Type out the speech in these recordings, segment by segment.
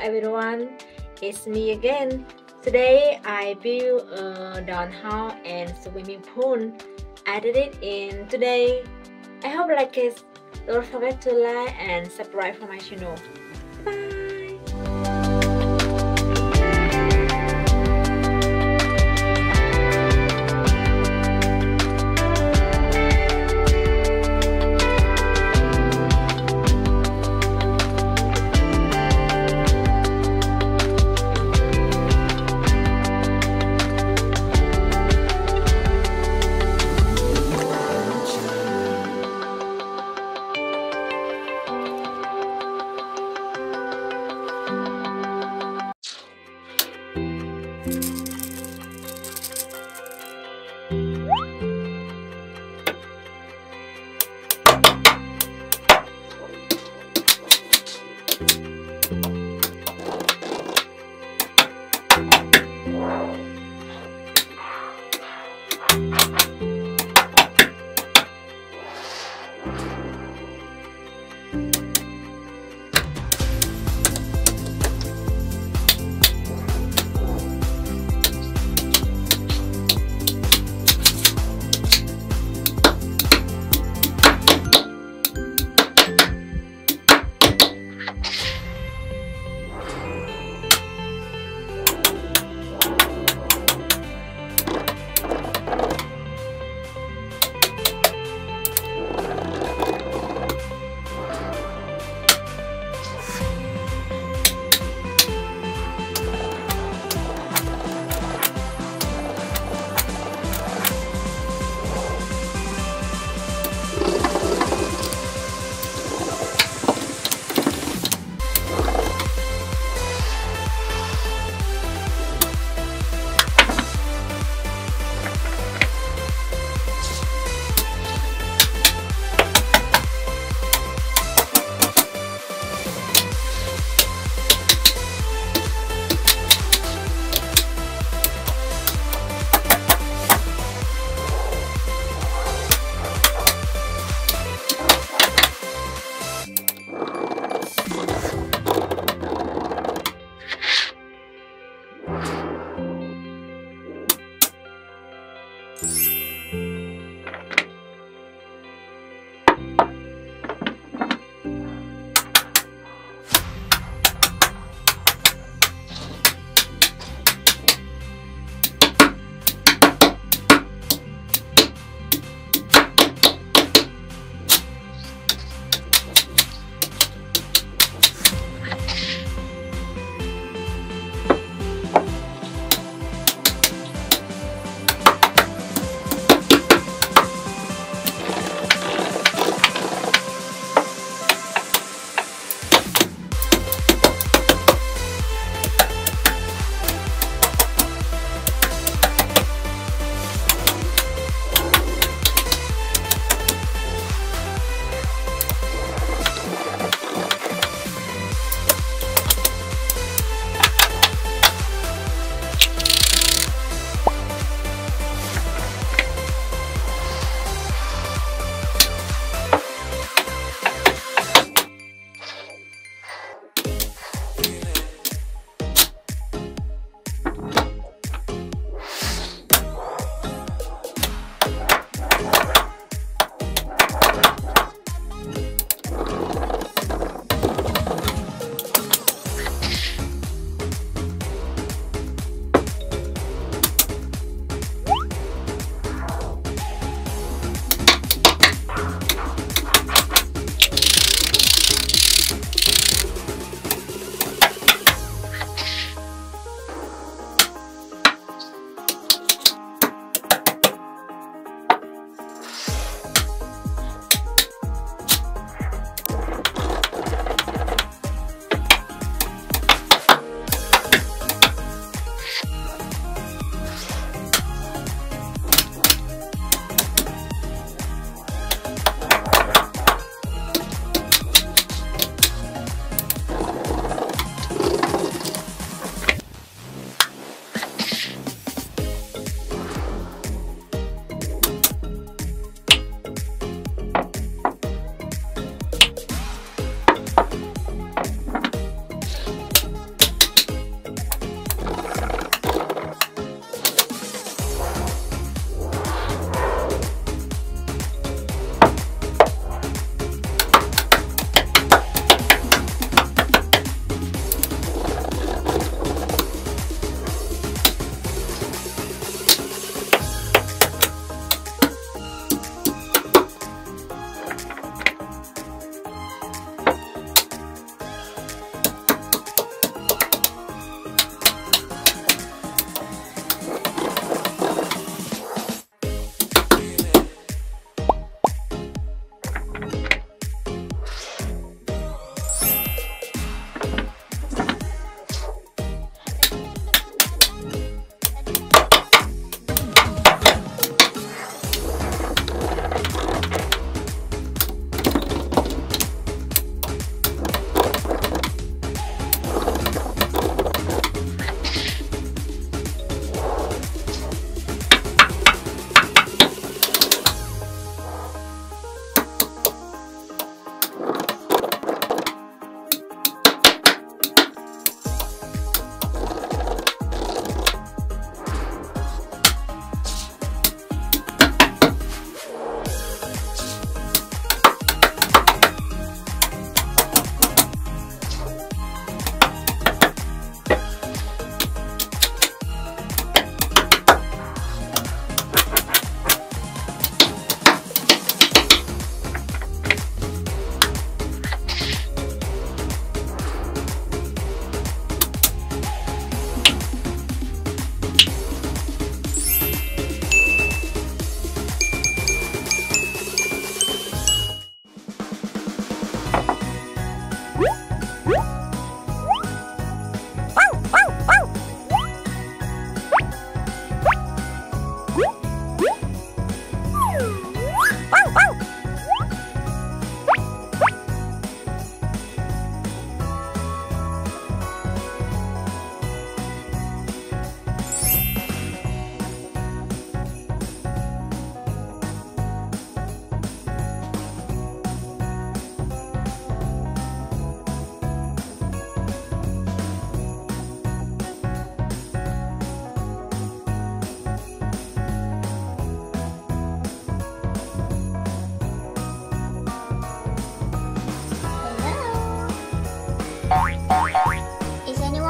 everyone, it's me again. Today I built a downhouse and swimming pool. I did it in today. I hope you like it. Don't forget to like and subscribe for my channel. Bye.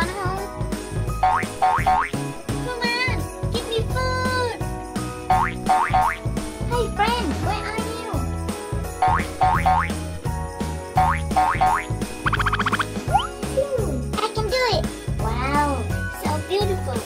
one home? Come on, give me food! Hey friend, where are you? I can do it! Wow, so beautiful!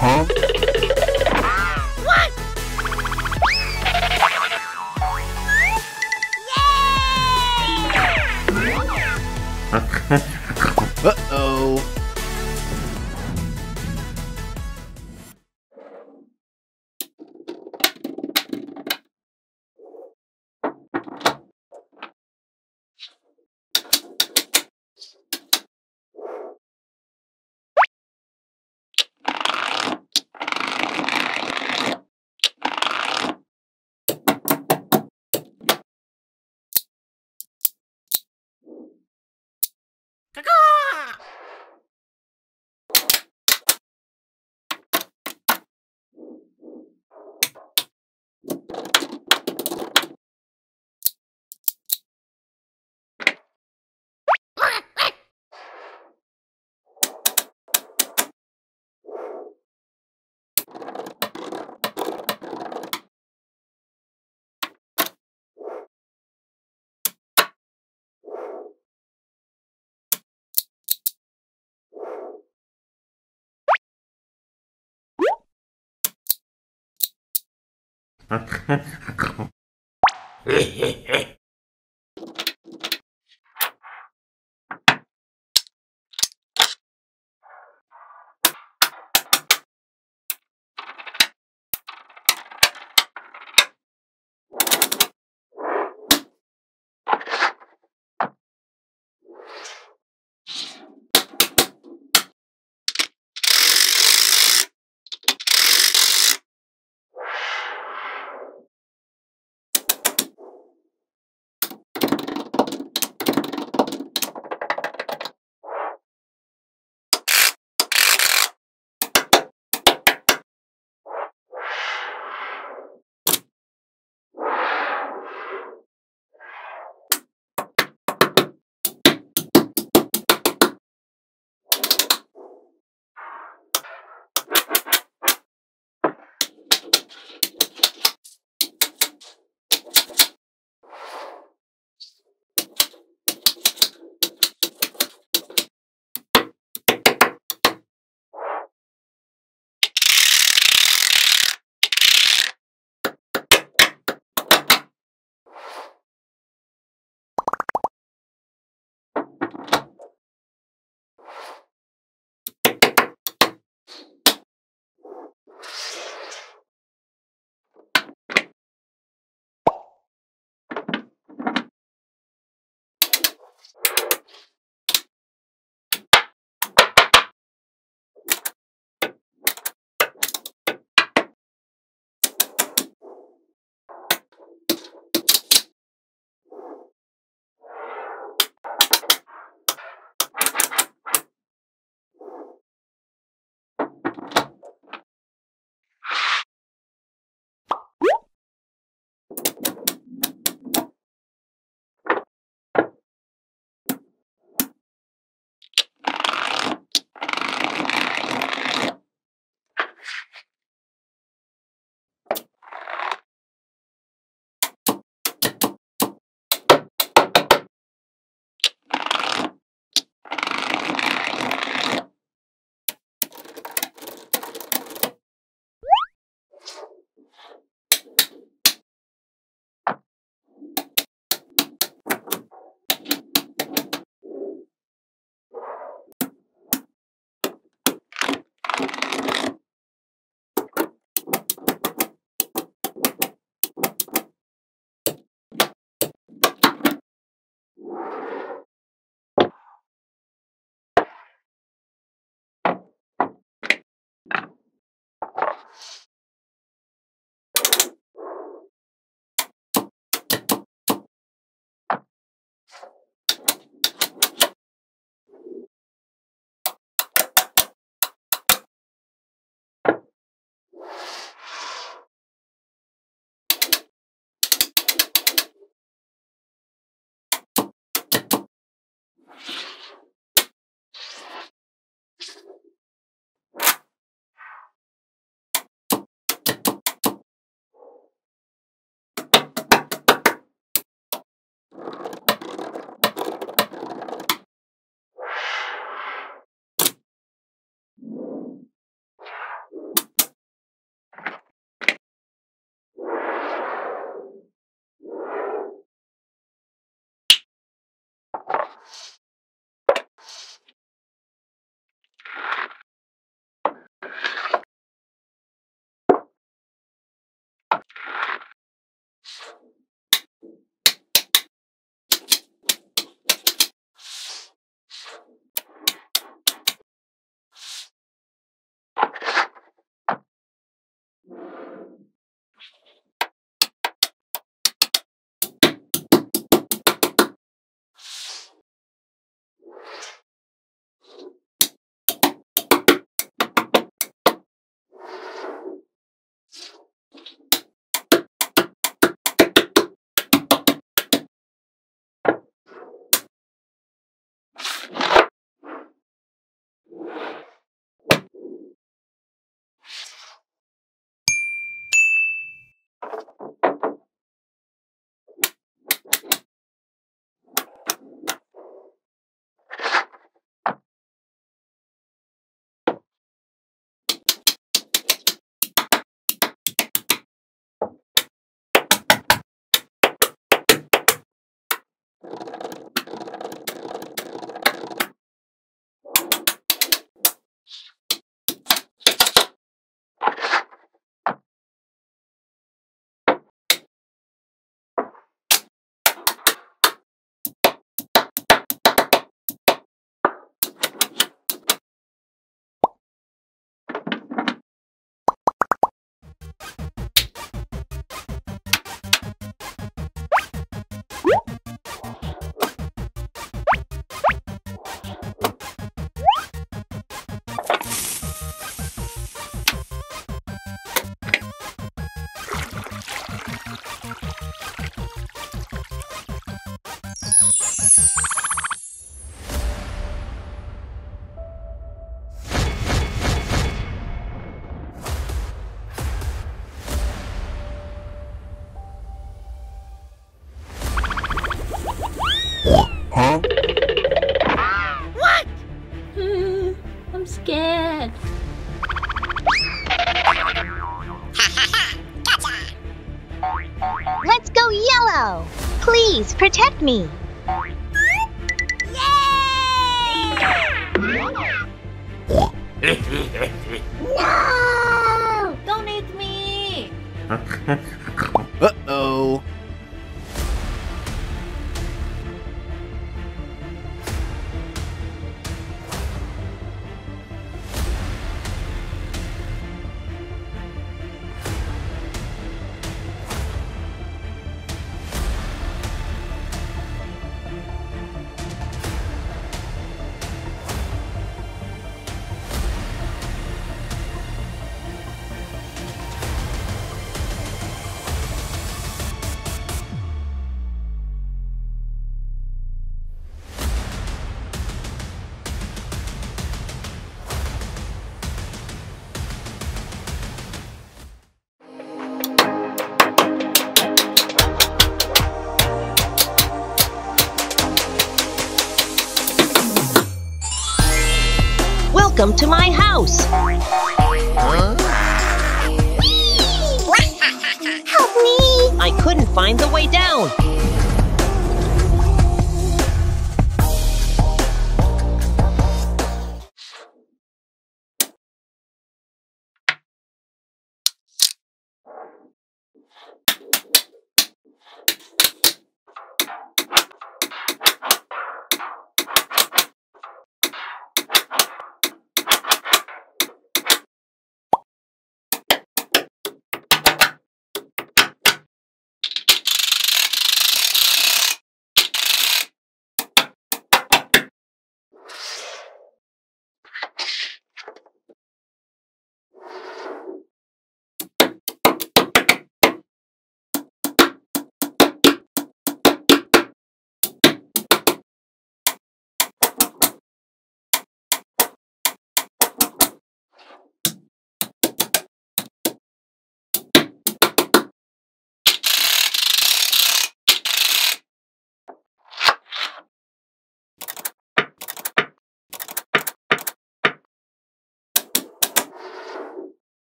Huh? What? Yay! Uh-oh. Please protect me! Yay! No! Don't eat me! Uh-oh! Welcome to my house! Huh? Help me! I couldn't find the way down!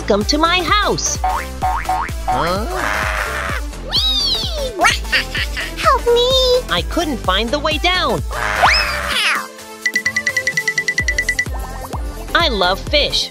Welcome to my house! Huh? Help me! I couldn't find the way down! I love fish!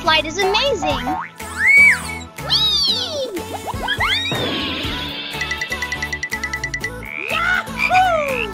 Slide is amazing! Whee! Yahoo!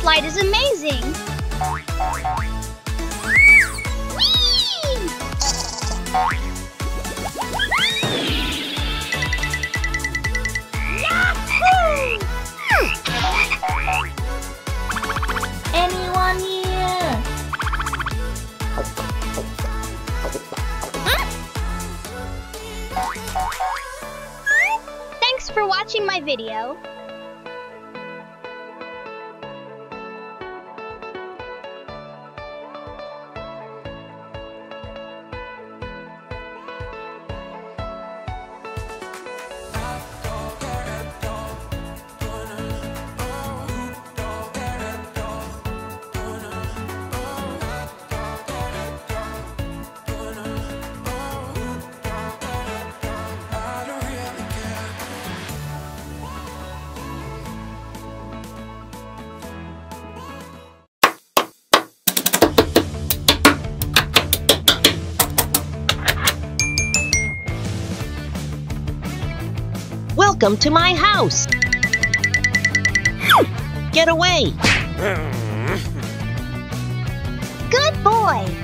slide is amazing! Whee! Yahoo! Anyone here? Thanks for watching my video. Welcome to my house! Get away! Good boy!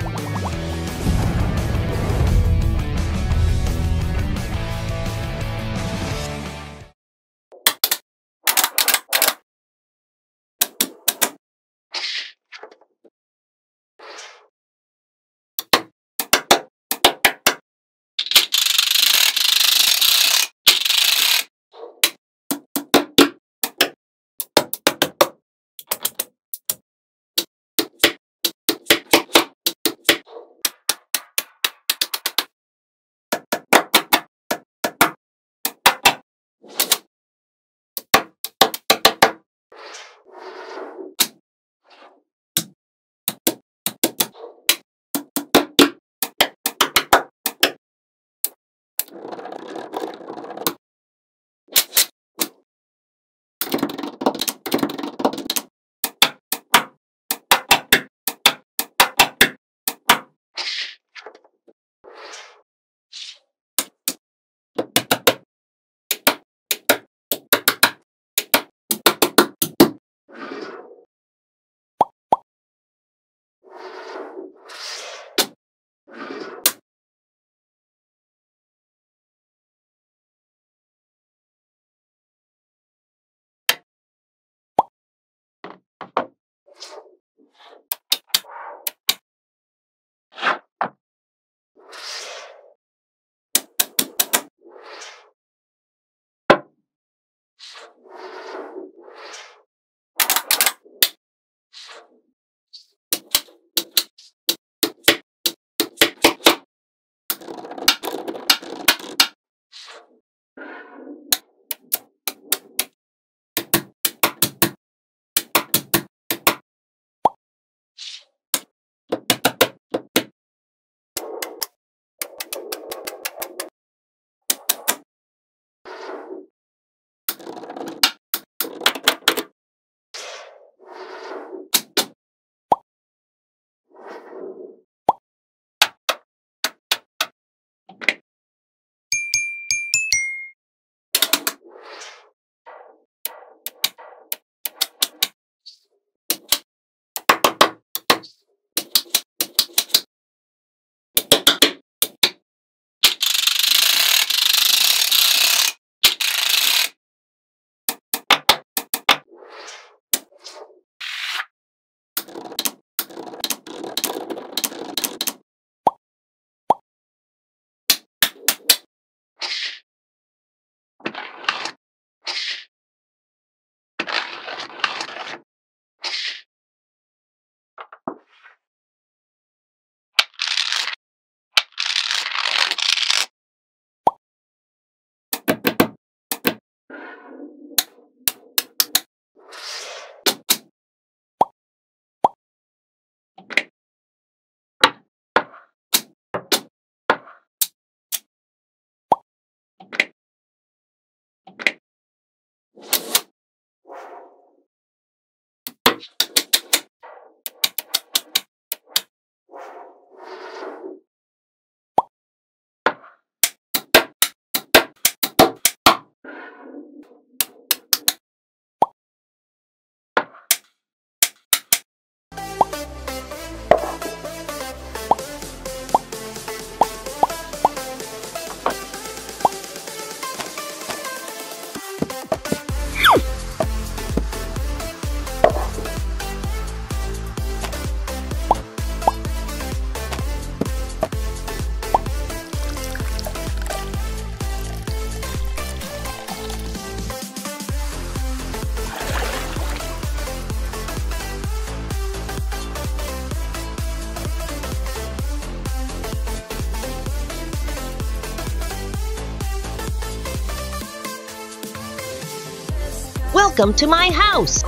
Welcome to my house!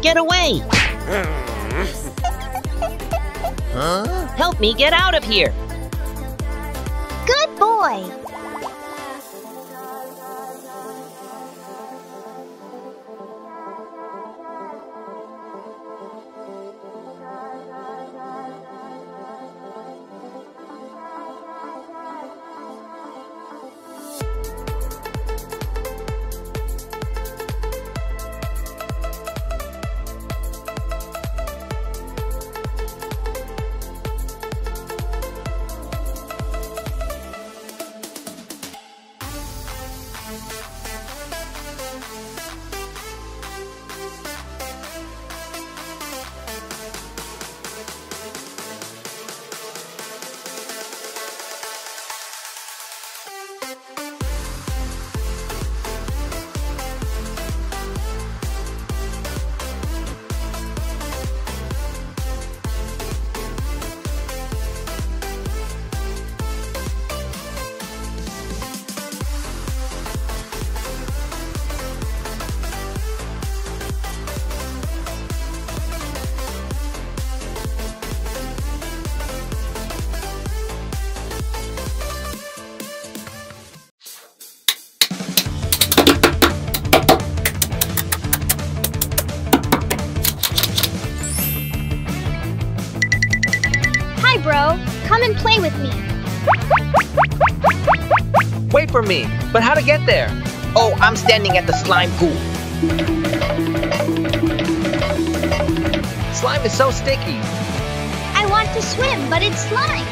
Get away! Huh? Help me get out of here! Good boy! Play with me. Wait for me, but how to get there? Oh, I'm standing at the slime pool. Slime is so sticky. I want to swim, but it's slime.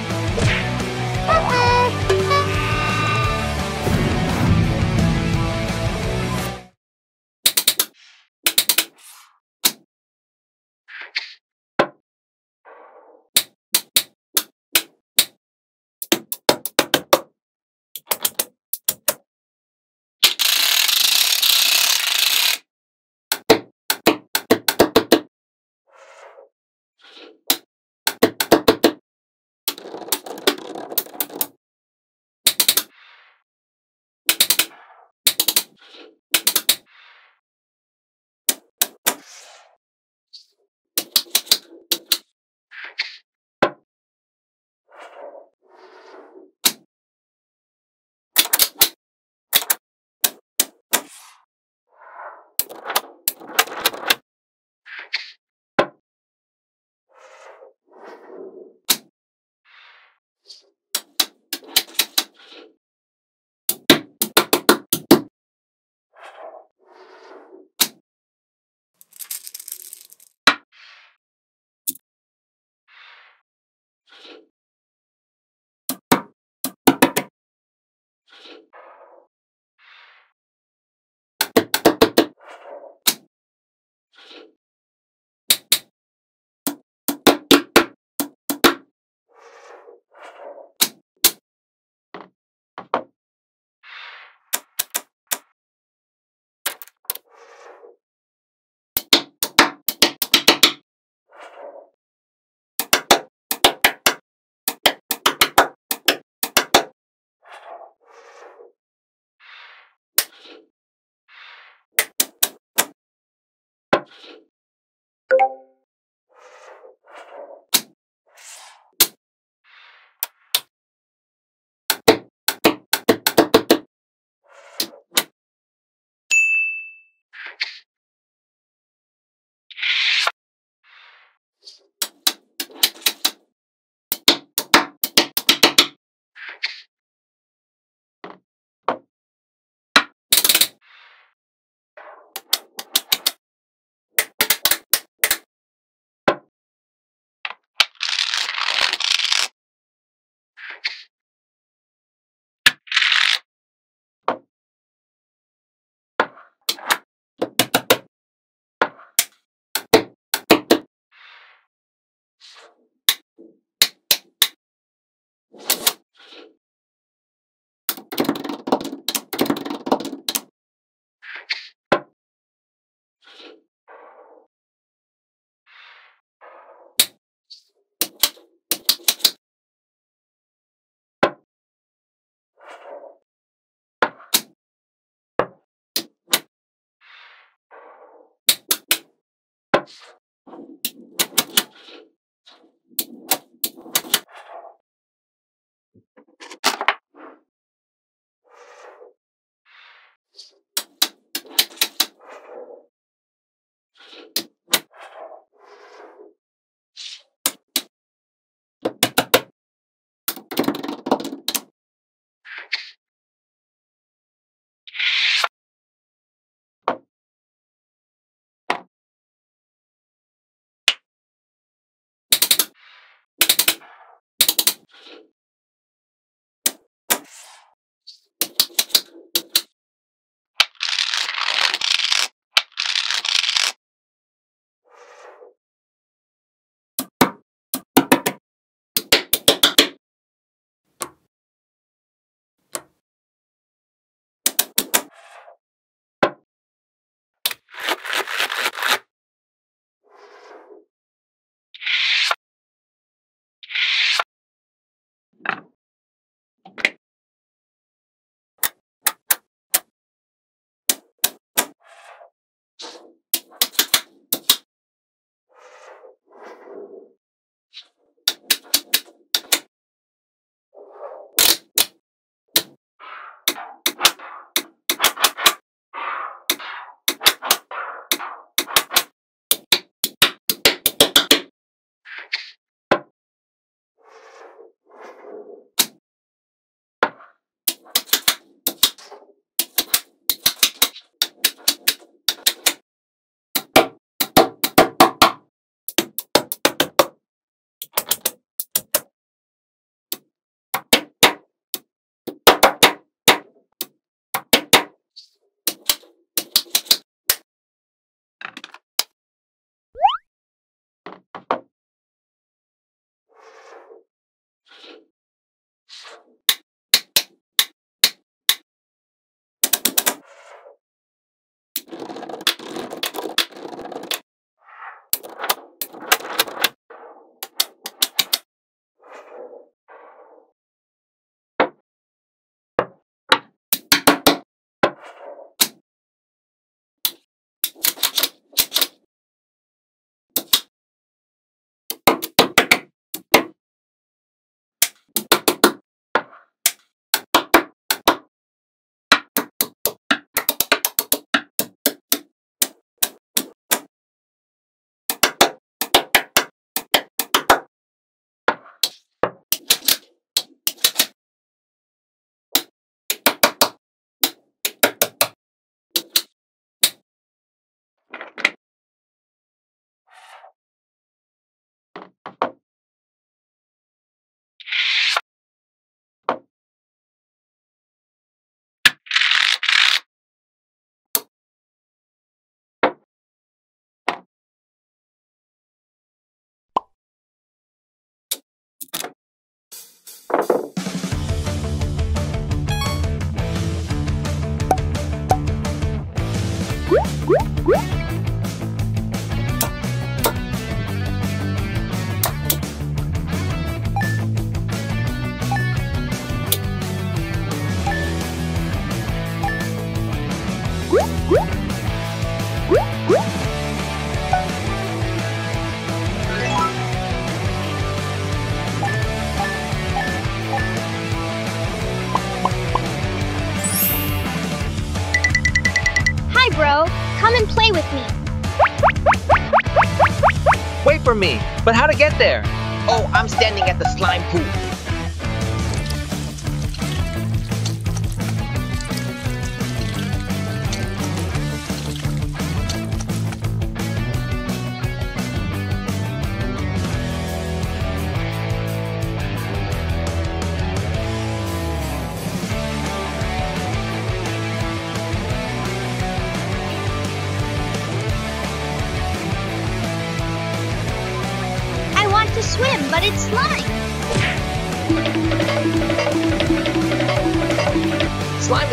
Me, but how to get there? Oh, I'm standing at the slime pool.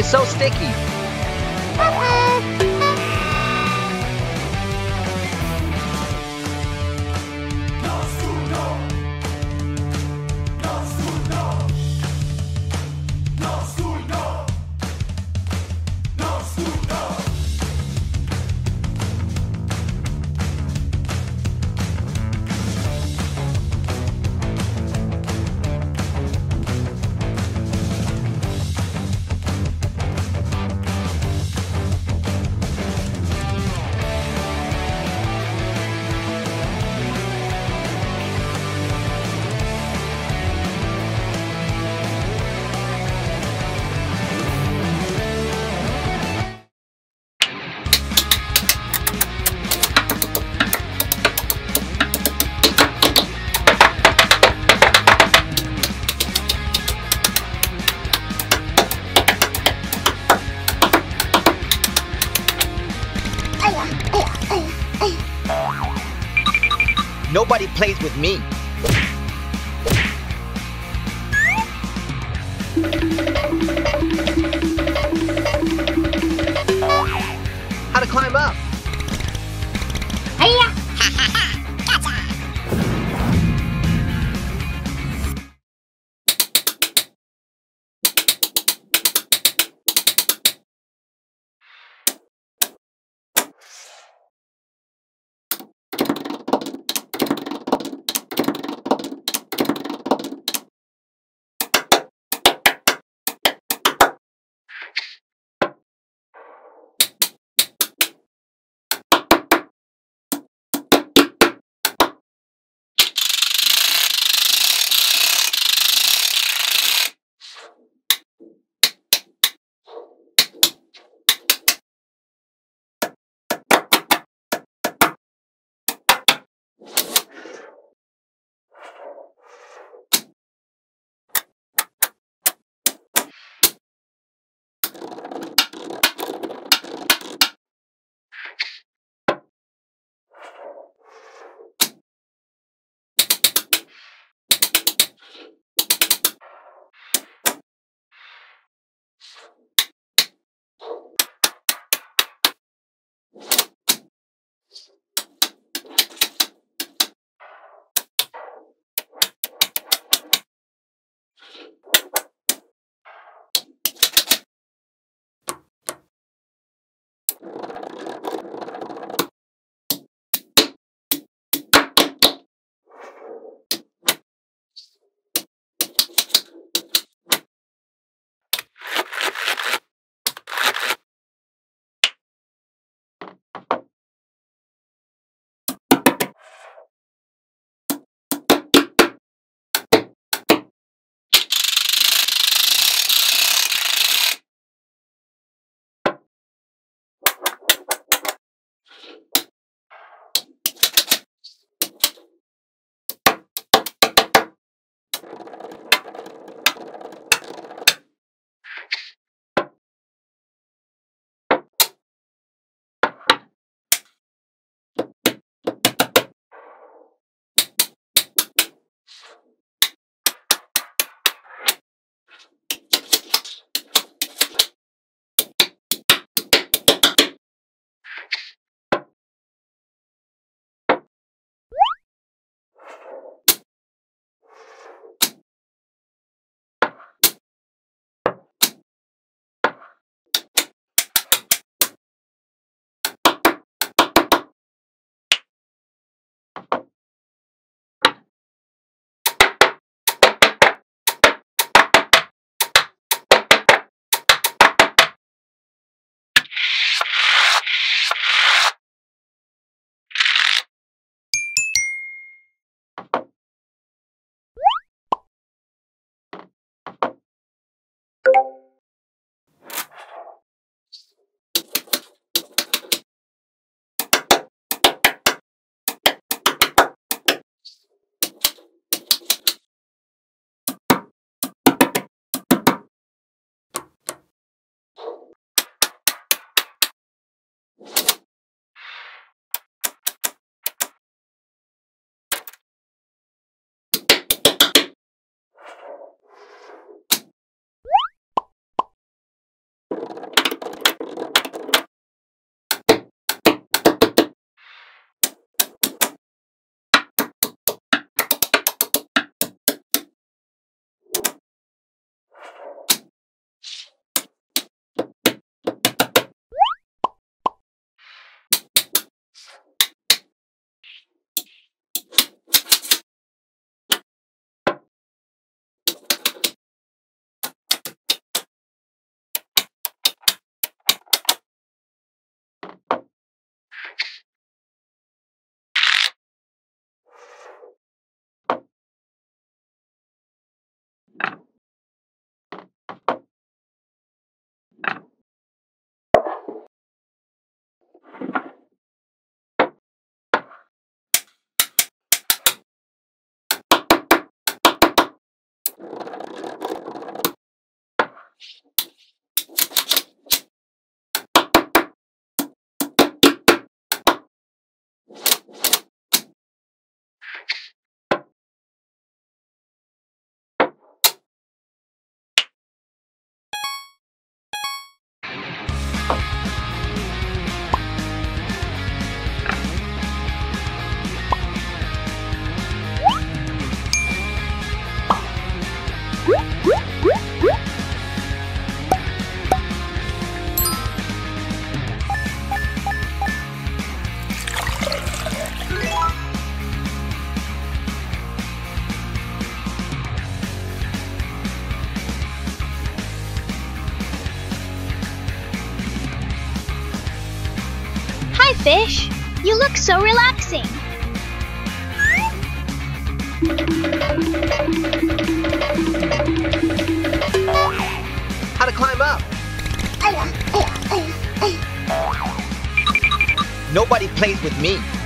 So sticky. Nobody plays with me. How to climb up? Hiya! fish. You look so relaxing. How to climb up? Nobody plays with me.